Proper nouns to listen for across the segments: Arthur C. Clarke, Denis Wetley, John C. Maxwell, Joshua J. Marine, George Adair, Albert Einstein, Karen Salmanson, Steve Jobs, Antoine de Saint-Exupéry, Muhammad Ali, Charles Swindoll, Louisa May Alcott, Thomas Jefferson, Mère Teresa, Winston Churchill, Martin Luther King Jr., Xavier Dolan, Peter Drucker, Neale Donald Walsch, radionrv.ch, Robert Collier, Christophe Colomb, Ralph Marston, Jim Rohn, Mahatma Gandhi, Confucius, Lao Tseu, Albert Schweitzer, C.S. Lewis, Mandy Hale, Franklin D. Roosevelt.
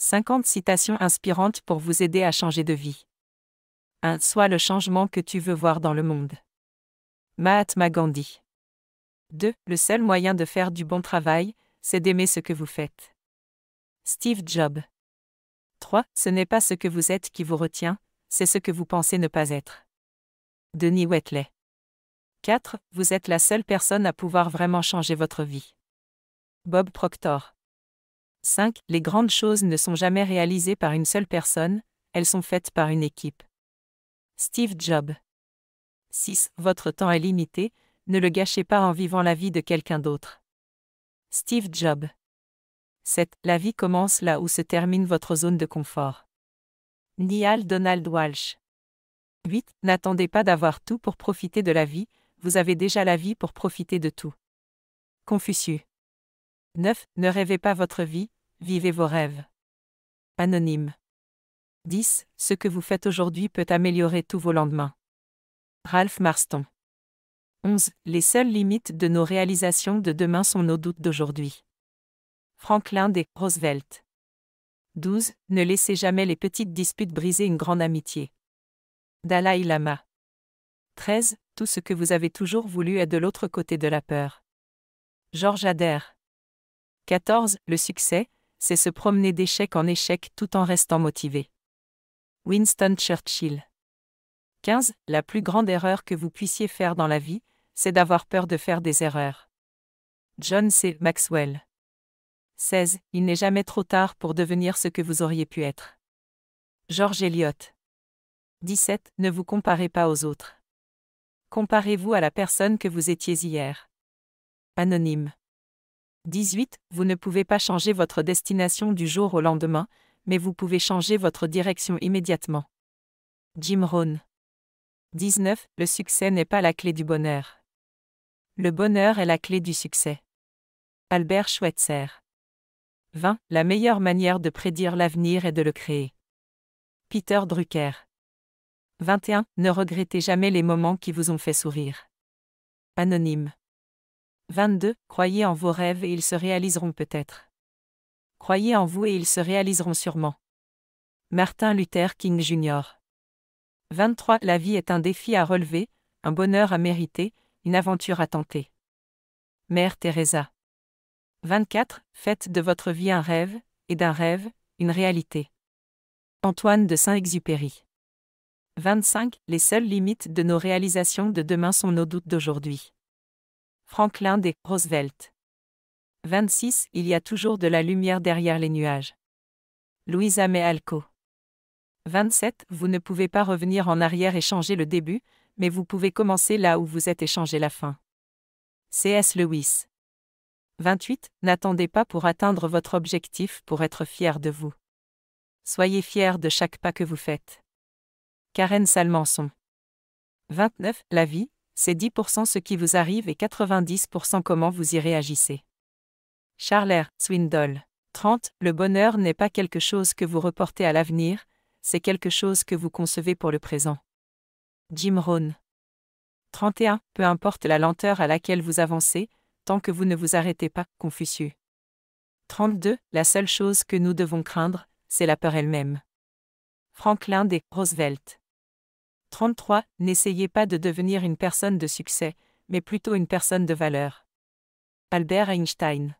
50 citations inspirantes pour vous aider à changer de vie. 1. Sois le changement que tu veux voir dans le monde. Mahatma Gandhi. 2. Le seul moyen de faire du bon travail, c'est d'aimer ce que vous faites. Steve Jobs. 3. Ce n'est pas ce que vous êtes qui vous retient, c'est ce que vous pensez ne pas être. Denis Wetley. 4. Vous êtes la seule personne à pouvoir vraiment changer votre vie. Bob Proctor. 5. Les grandes choses ne sont jamais réalisées par une seule personne, elles sont faites par une équipe. Steve Jobs. 6. Votre temps est limité, ne le gâchez pas en vivant la vie de quelqu'un d'autre. Steve Jobs. 7. La vie commence là où se termine votre zone de confort. Neale Donald Walsch. 8. N'attendez pas d'avoir tout pour profiter de la vie, vous avez déjà la vie pour profiter de tout. Confucius. 9. Ne rêvez pas votre vie, vivez vos rêves. Anonyme. 10. Ce que vous faites aujourd'hui peut améliorer tous vos lendemains. Ralph Marston. 11. Les seules limites de nos réalisations de demain sont nos doutes d'aujourd'hui. Franklin D. Roosevelt. 12. Ne laissez jamais les petites disputes briser une grande amitié. Dalaï Lama. 13. Tout ce que vous avez toujours voulu est de l'autre côté de la peur. George Adair. 14. Le succès, c'est se promener d'échec en échec tout en restant motivé. Winston Churchill. 15. La plus grande erreur que vous puissiez faire dans la vie, c'est d'avoir peur de faire des erreurs. John C. Maxwell. 16. Il n'est jamais trop tard pour devenir ce que vous auriez pu être. George Eliot. 17. Ne vous comparez pas aux autres. Comparez-vous à la personne que vous étiez hier. Anonyme. 18. Vous ne pouvez pas changer votre destination du jour au lendemain, mais vous pouvez changer votre direction immédiatement. Jim Rohn. 19. Le succès n'est pas la clé du bonheur. Le bonheur est la clé du succès. Albert Schweitzer. 20. La meilleure manière de prédire l'avenir est de le créer. Peter Drucker. 21. Ne regrettez jamais les moments qui vous ont fait sourire. Anonyme. 22. Croyez en vos rêves et ils se réaliseront peut-être. Croyez en vous et ils se réaliseront sûrement. Martin Luther King Jr. 23. La vie est un défi à relever, un bonheur à mériter, une aventure à tenter. Mère Teresa. 24. Faites de votre vie un rêve, et d'un rêve, une réalité. Antoine de Saint-Exupéry. 25. Les seules limites de nos réalisations de demain sont nos doutes d'aujourd'hui. Franklin D. Roosevelt. 26. Il y a toujours de la lumière derrière les nuages. Louisa May Alcott. 27. Vous ne pouvez pas revenir en arrière et changer le début, mais vous pouvez commencer là où vous êtes et changer la fin. C.S. Lewis. 28. N'attendez pas pour atteindre votre objectif pour être fier de vous. Soyez fier de chaque pas que vous faites. Karen Salmanson. 29. La vie, c'est 10% ce qui vous arrive et 90% comment vous y réagissez. Charles Swindoll. 30. Le bonheur n'est pas quelque chose que vous reportez à l'avenir, c'est quelque chose que vous concevez pour le présent. Jim Rohn. 31. Peu importe la lenteur à laquelle vous avancez, tant que vous ne vous arrêtez pas, Confucius. 32. La seule chose que nous devons craindre, c'est la peur elle-même. Franklin D. Roosevelt. 33. N'essayez pas de devenir une personne de succès, mais plutôt une personne de valeur. Albert Einstein.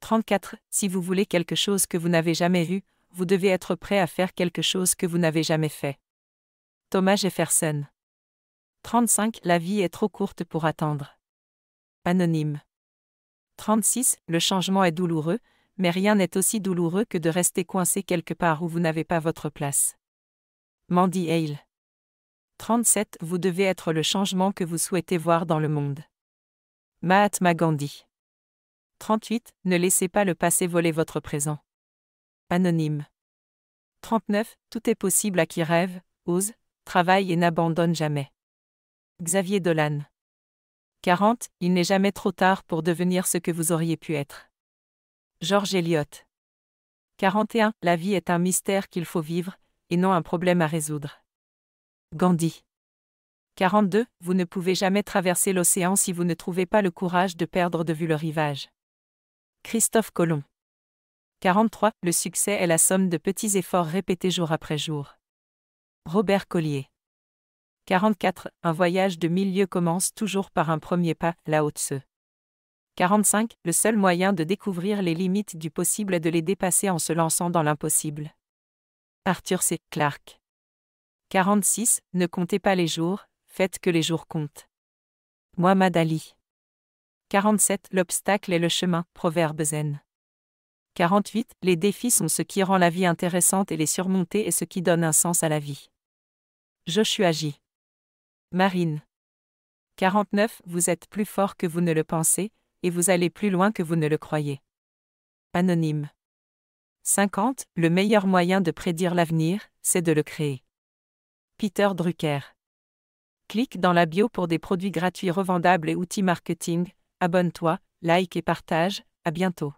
34. Si vous voulez quelque chose que vous n'avez jamais vu, vous devez être prêt à faire quelque chose que vous n'avez jamais fait. Thomas Jefferson. 35. La vie est trop courte pour attendre. Anonyme. 36. Le changement est douloureux, mais rien n'est aussi douloureux que de rester coincé quelque part où vous n'avez pas votre place. Mandy Hale. 37. Vous devez être le changement que vous souhaitez voir dans le monde. Mahatma Gandhi. 38. Ne laissez pas le passé voler votre présent. Anonyme. 39. Tout est possible à qui rêve, ose, travaille et n'abandonne jamais. Xavier Dolan. 40. Il n'est jamais trop tard pour devenir ce que vous auriez pu être. George Eliot. 41. La vie est un mystère qu'il faut vivre, et non un problème à résoudre. Gandhi. 42. Vous ne pouvez jamais traverser l'océan si vous ne trouvez pas le courage de perdre de vue le rivage. Christophe Colomb. 43. Le succès est la somme de petits efforts répétés jour après jour. Robert Collier. 44. Un voyage de 1000 lieues commence toujours par un premier pas, Lao Tseu. 45. Le seul moyen de découvrir les limites du possible est de les dépasser en se lançant dans l'impossible. Arthur C. Clarke. 46. Ne comptez pas les jours, faites que les jours comptent. Muhammad Ali. 47. L'obstacle est le chemin, proverbe zen. 48. Les défis sont ce qui rend la vie intéressante et les surmonter est ce qui donne un sens à la vie. Joshua J. Marine. 49. Vous êtes plus fort que vous ne le pensez, et vous allez plus loin que vous ne le croyez. Anonyme. 50. Le meilleur moyen de prédire l'avenir, c'est de le créer. Peter Drucker. Clique dans la bio pour des produits gratuits revendables et outils marketing, abonne-toi, like et partage, à bientôt.